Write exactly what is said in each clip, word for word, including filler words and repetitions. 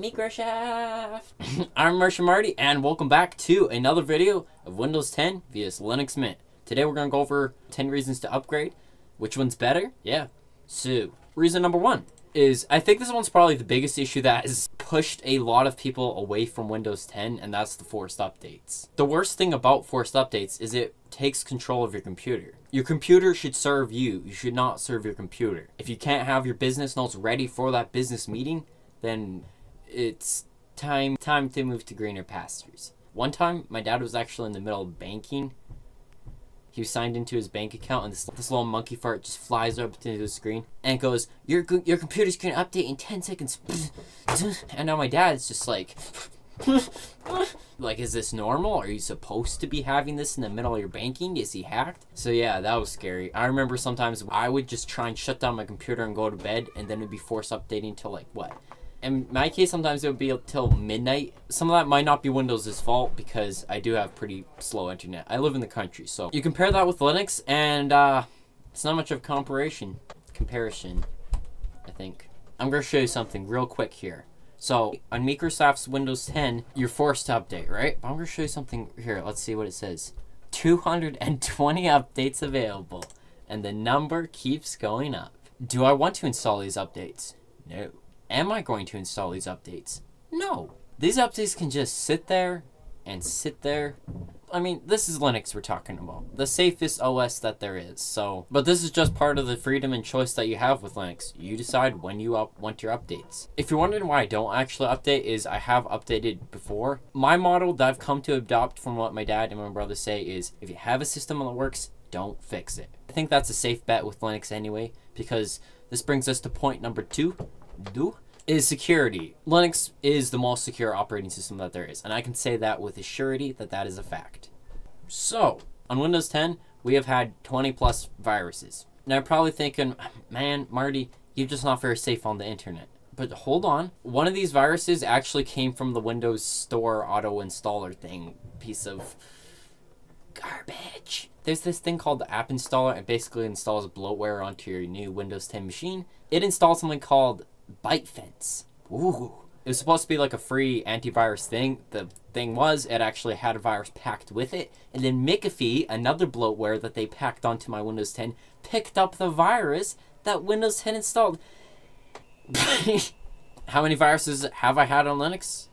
Microsoft! I'm Marcia Marty, and welcome back to another video of Windows ten via Linux Mint. Today we're gonna go over ten reasons to upgrade. Which one's better? Yeah. So, reason number one is, I think this one's probably the biggest issue that has pushed a lot of people away from Windows ten, and that's the forced updates. The worst thing about forced updates is it takes control of your computer. Your computer should serve you. You should not serve your computer. If you can't have your business notes ready for that business meeting, then it's time time to move to greener pastures. One time, my dad was actually in the middle of banking. He was signed into his bank account, and this, this little monkey fart just flies up to the screen and goes, your your computer's gonna update in ten seconds. And now my dad's just like, like, is this normal? Are you supposed to be having this in the middle of your banking? Is he hacked? So yeah, that was scary. I remember sometimes I would just try and shut down my computer and go to bed, and then it'd be forced updating till like what? In my case, sometimes it would be till midnight. Some of that might not be Windows' fault because I do have pretty slow internet. I live in the country, so you compare that with Linux, and uh, it's not much of a comparison. Comparison, I think. I'm gonna show you something real quick here. So on Microsoft's Windows ten, you're forced to update, right? I'm gonna show you something here. Let's see what it says. two hundred twenty updates available, and the number keeps going up. Do I want to install these updates? No. Am I going to install these updates? No. These updates can just sit there and sit there. I mean, this is Linux we're talking about. The safest O S that there is, so. But this is just part of the freedom and choice that you have with Linux. You decide when you up want your updates. If you're wondering why I don't actually update, is I have updated before. My model that I've come to adopt from what my dad and my brother say is, if you have a system that works, don't fix it. I think that's a safe bet with Linux anyway, because this brings us to point number two. Do is security. Linux is the most secure operating system that there is, and I can say that with a surety that that is a fact. So on Windows ten, we have had twenty plus viruses. Now you're probably thinking, man, Marty, you're just not very safe on the internet. But hold on, one of these viruses actually came from the Windows Store auto installer thing, piece of garbage. There's this thing called the app installer, and basically installs bloatware onto your new Windows ten machine. It installs something called ByteFence. Ooh. It was supposed to be like a free antivirus thing. The thing was, it actually had a virus packed with it. And then McAfee, another bloatware that they packed onto my Windows ten, picked up the virus that Windows ten installed. How many viruses have I had on Linux?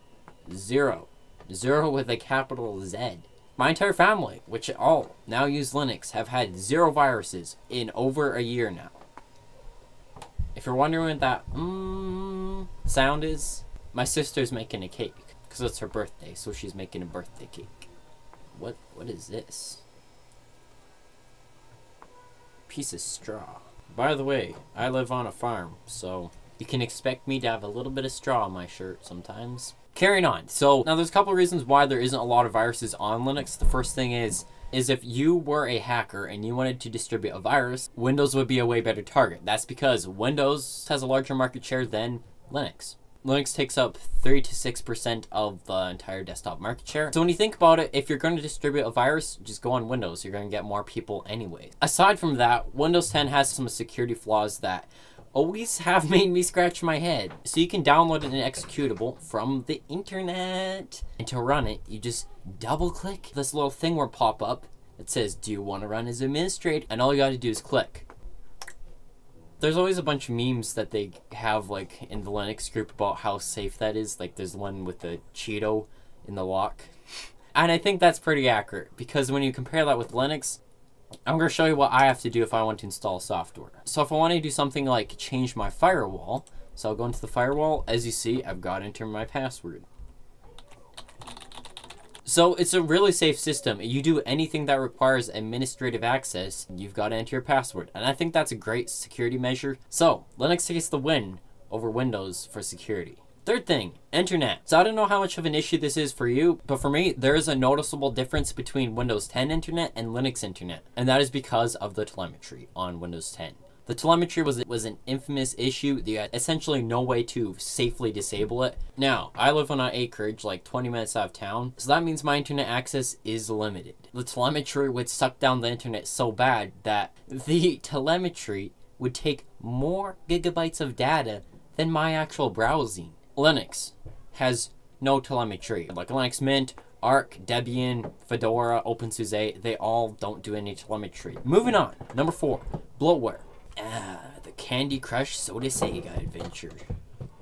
Zero. Zero with a capital Z. My entire family, which all now use Linux, have had zero viruses in over a year now. If you're wondering what that mm, sound is, my sister's making a cake because it's her birthday, so she's making a birthday cake. What what is this? Piece of straw. By the way, I live on a farm, so you can expect me to have a little bit of straw on my shirt sometimes. Carrying on. So now there's a couple of reasons why there isn't a lot of viruses on Linux. The first thing is is if you were a hacker and you wanted to distribute a virus, Windows would be a way better target. That's because Windows has a larger market share than Linux. Linux takes up three to six percent of the entire desktop market share. So when you think about it, if you're going to distribute a virus, just go on Windows. You're going to get more people anyway. Aside from that, Windows ten has some security flaws that always have made me scratch my head. So you can download an executable from the internet, and to run it, you just double click this little thing will pop up that says, do you want to run as administrator? And all you got to do is click. There's always a bunch of memes that they have, like, in the Linux group about how safe that is. Like, there's one with the Cheeto in the lock, and I think that's pretty accurate, because when you compare that with Linux, I'm going to show you what I have to do if I want to install software. So if I want to do something like change my firewall, so I'll go into the firewall. As you see, I've got to enter my password. So it's a really safe system. You do anything that requires administrative access, you've got to enter your password. And I think that's a great security measure. So Linux takes the win over Windows for security. Third thing, internet. So I don't know how much of an issue this is for you, but for me, there is a noticeable difference between Windows ten internet and Linux internet. And that is because of the telemetry on Windows ten. The telemetry was was an infamous issue. You had essentially no way to safely disable it. Now, I live on an acreage like twenty minutes out of town, so that means my internet access is limited. The telemetry would suck down the internet so bad that the telemetry would take more gigabytes of data than my actual browsing. Linux, has no telemetry. Like Linux Mint, Arch, Debian, Fedora, OpenSUSE, they all don't do any telemetry. Moving on, number four, bloatware. Ah, the Candy Crush Soda Saga adventure.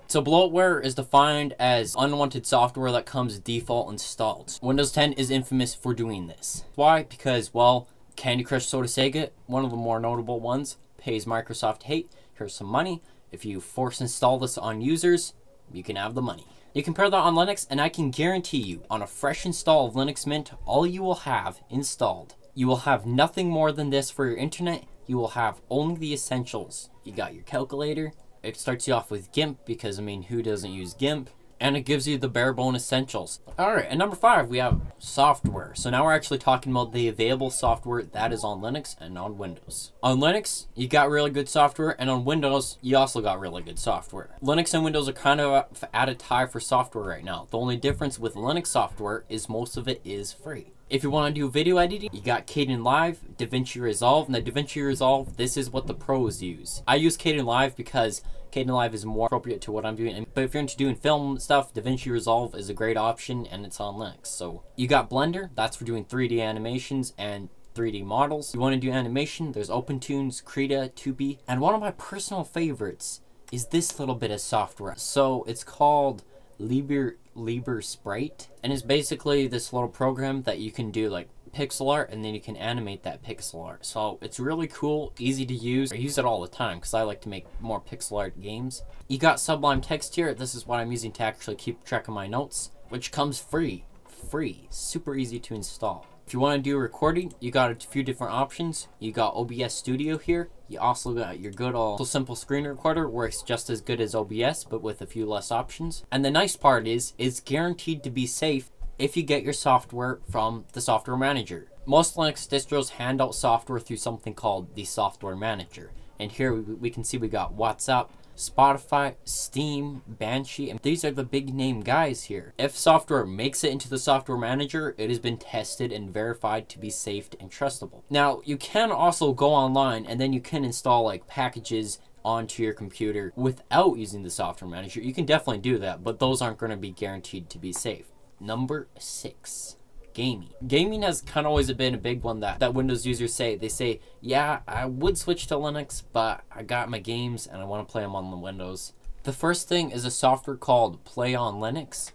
So bloatware is defined as unwanted software that comes default installed. Windows ten is infamous for doing this. Why? Because, well, Candy Crush Soda Saga, one of the more notable ones, pays Microsoft, hey, here's some money. If you force install this on users, you can have the money. You compare that on Linux, and I can guarantee you, on a fresh install of Linux Mint, all you will have installed, you will have nothing more than this for your internet. You will have only the essentials. You got your calculator. It starts you off with GIMP, because, I mean, who doesn't use GIMP? And it gives you the bare-bone essentials. All right, and number five, we have software. So now we're actually talking about the available software that is on Linux and on Windows. On Linux, you got really good software, and on Windows, you also got really good software. Linux and Windows are kind of at a tie for software right now. The only difference with Linux software is most of it is free. If you want to do video editing, you got Kdenlive, DaVinci Resolve, and the DaVinci Resolve, this is what the pros use. I use Kdenlive because Kdenlive is more appropriate to what I'm doing, but if you're into doing film stuff, DaVinci Resolve is a great option, and it's on Linux. So you got Blender, that's for doing three D animations and three D models. If you want to do animation, there's OpenToonz, Krita, two B, and one of my personal favorites is this little bit of software. So it's called Libre... LibreSprite, and it's basically this little program that you can do like pixel art, and then you can animate that pixel art. So it's really cool, easy to use. I use it all the time because I like to make more pixel art games. You got Sublime Text here. This is what I'm using to actually keep track of my notes, which comes free, free, super easy to install. If you want to do recording, you got a few different options. You got O B S Studio here. You also got your good old simple screen recorder, works just as good as O B S, but with a few less options. And the nice part is, it's guaranteed to be safe if you get your software from the software manager. Most Linux distros hand out software through something called the software manager. And here we, we can see we got WhatsApp, Spotify, Steam, Banshee, and these are the big name guys here. If software makes it into the software manager, it has been tested and verified to be safe and trustable. Now, you can also go online and then you can install like packages onto your computer without using the software manager. You can definitely do that, but those aren't going to be guaranteed to be safe. Number six. Gaming. Gaming has kind of always been a big one that, that Windows users say. They say, yeah, I would switch to Linux, but I got my games and I want to play them on the Windows. The first thing is a software called Play on Linux.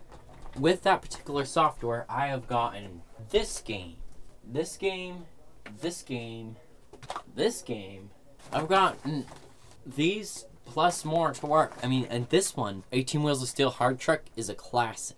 With that particular software, I have gotten this game, this game, this game, this game. I've gotten these plus more to work. I mean, and this one, eighteen Wheels of Steel Hard Truck, is a classic.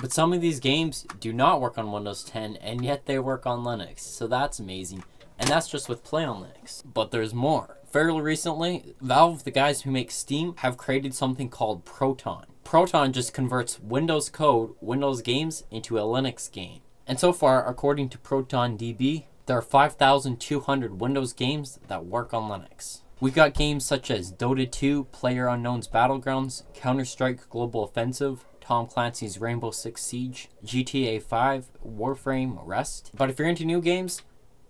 But some of these games do not work on Windows ten, and yet they work on Linux. So that's amazing. And that's just with Play on Linux. But there's more. Fairly recently, Valve, the guys who make Steam, have created something called Proton. Proton just converts Windows code, Windows games, into a Linux game. And so far, according to ProtonDB, there are five thousand two hundred Windows games that work on Linux. We've got games such as Dota two, PlayerUnknown's Battlegrounds, Counter-Strike Global Offensive, Tom Clancy's Rainbow Six Siege, G T A five, Warframe, Rust. But if you're into new games,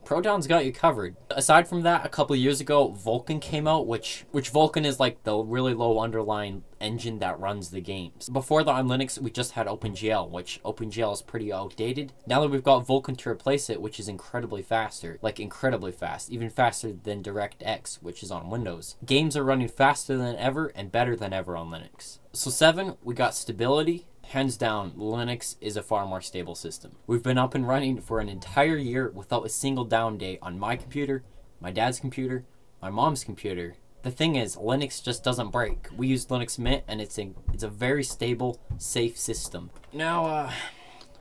Proton's got you covered. Aside from that, a couple years ago, Vulkan came out, which which Vulkan is like the really low underlying engine that runs the games. Before that on Linux, we just had OpenGL, which OpenGL is pretty outdated. Now that we've got Vulkan to replace it, which is incredibly faster, like incredibly fast, even faster than DirectX, which is on Windows. Games are running faster than ever and better than ever on Linux. So seven, we got stability. Hands down, Linux is a far more stable system. We've been up and running for an entire year without a single down day on my computer, my dad's computer, my mom's computer. The thing is, Linux just doesn't break. We use Linux Mint, and it's a, it's a very stable, safe system. Now, uh,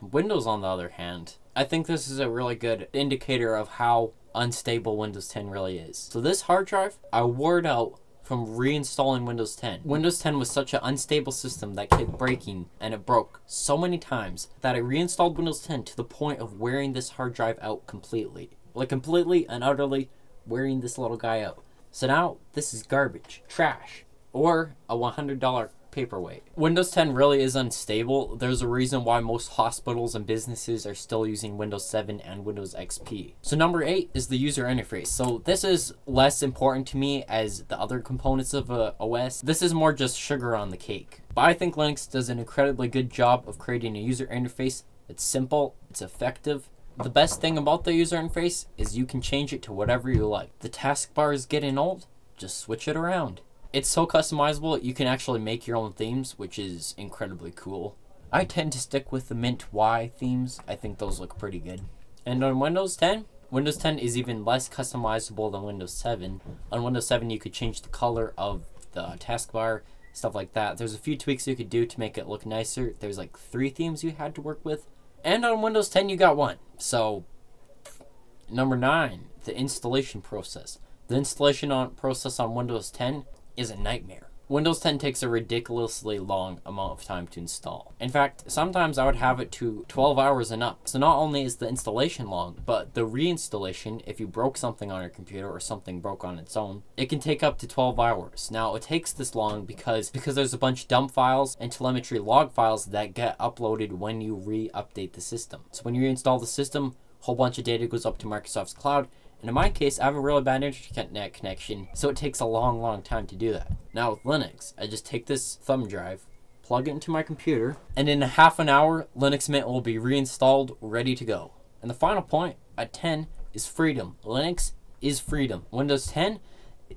Windows on the other hand, I think this is a really good indicator of how unstable Windows ten really is. So this hard drive, I wore it out from reinstalling Windows ten. Windows ten was such an unstable system that kept breaking, and it broke so many times that I reinstalled Windows ten to the point of wearing this hard drive out completely. Like completely and utterly wearing this little guy out. So now this is garbage, trash, or a one hundred dollar paperweight. Windows ten really is unstable. There's a reason why most hospitals and businesses are still using Windows seven and Windows X P. So number eight is the user interface. So this is less important to me as the other components of a O S. This is more just sugar on the cake. But I think Linux does an incredibly good job of creating a user interface. It's simple, it's effective. The best thing about the user interface is you can change it to whatever you like. The taskbar is getting old, just switch it around. It's so customizable, you can actually make your own themes, which is incredibly cool. I tend to stick with the Mint Y themes. I think those look pretty good. And on Windows ten, Windows ten is even less customizable than Windows seven. On Windows seven, you could change the color of the taskbar, stuff like that. There's a few tweaks you could do to make it look nicer. There's like three themes you had to work with. And on Windows ten, you got one. So, number nine, the installation process. The installation on process on Windows ten is a nightmare. Windows ten takes a ridiculously long amount of time to install. In fact, sometimes I would have it to twelve hours and up. So not only is the installation long, but the reinstallation, if you broke something on your computer or something broke on its own, it can take up to twelve hours. Now it takes this long because, because there's a bunch of dump files and telemetry log files that get uploaded when you re-update the system. So when you reinstall the system, a whole bunch of data goes up to Microsoft's cloud. And in my case, I have a really bad internet connection, so it takes a long, long time to do that. Now with Linux, I just take this thumb drive, plug it into my computer, and in a half an hour, Linux Mint will be reinstalled, ready to go. And the final point at ten is freedom. Linux is freedom. Windows ten,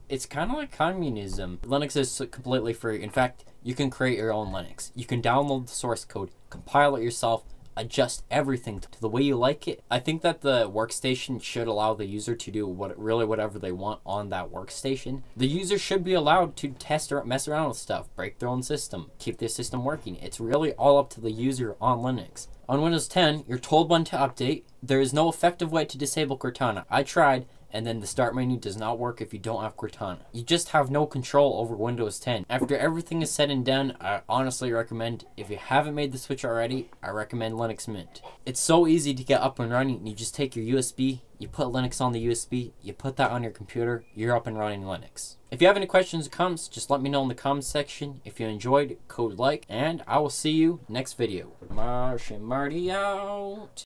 it's kind of like communism. Linux is completely free. In fact, you can create your own Linux. You can download the source code, compile it yourself, adjust everything to the way you like it. I think that the workstation should allow the user to do what really whatever they want on that workstation. The user should be allowed to test or mess around with stuff, break their own system, keep their system working. It's really all up to the user on Linux. On Windows ten, you're told when to update. There is no effective way to disable Cortana. I tried, and then the start menu does not work if you don't have Cortana. You just have no control over Windows ten. After everything is said and done, I honestly recommend, if you haven't made the switch already, I recommend Linux Mint. It's so easy to get up and running. You just take your U S B, you put Linux on the U S B, you put that on your computer, you're up and running Linux. If you have any questions or comments, just let me know in the comments section. If you enjoyed, code like, and I will see you next video. Marcia Marty out.